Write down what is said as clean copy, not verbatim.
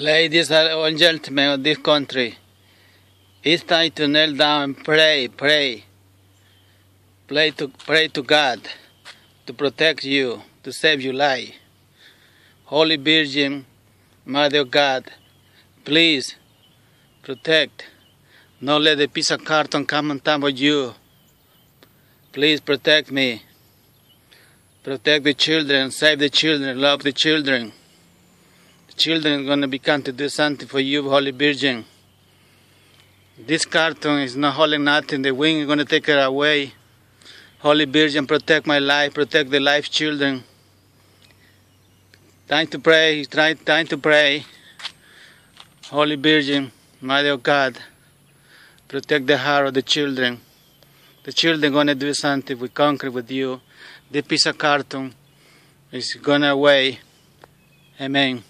Ladies and gentlemen of this country, it's time to kneel down and pray to God to protect you, to save your life. Holy Virgin, Mother of God, please protect. Don't let the piece of carton come and tumble you. Please protect me. Protect the children, save the children, love the children. The children are going to become to do something for you, Holy Virgin. This carton is not holding nothing. The wind is going to take it away. Holy Virgin, protect my life, protect the life children. Time to pray. Holy Virgin, Mother of God, protect the heart of the children. The children are going to do something. We conquer with you. The piece of carton is going away. Amen.